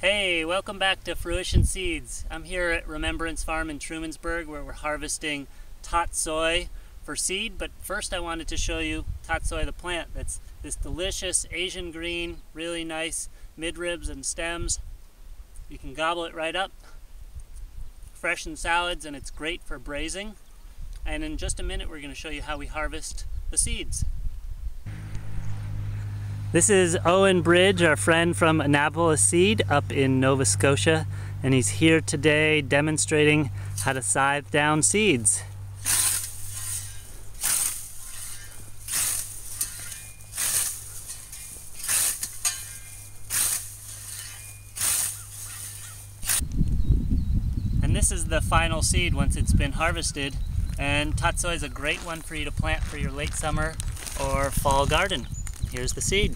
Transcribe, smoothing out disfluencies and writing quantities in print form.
Hey, welcome back to Fruition Seeds. I'm here at Remembrance Farm in Trumansburg where we're harvesting tatsoi for seed, but first I wanted to show you tatsoi the plant. That's this delicious Asian green, really nice midribs and stems. You can gobble it right up, fresh in salads, and it's great for braising. And in just a minute we're going to show you how we harvest the seeds. This is Owen Bridge, our friend from Annapolis Seed up in Nova Scotia, and he's here today demonstrating how to scythe down seeds. And this is the final seed once it's been harvested, and tatsoi is a great one for you to plant for your late summer or fall garden. Here's the seed.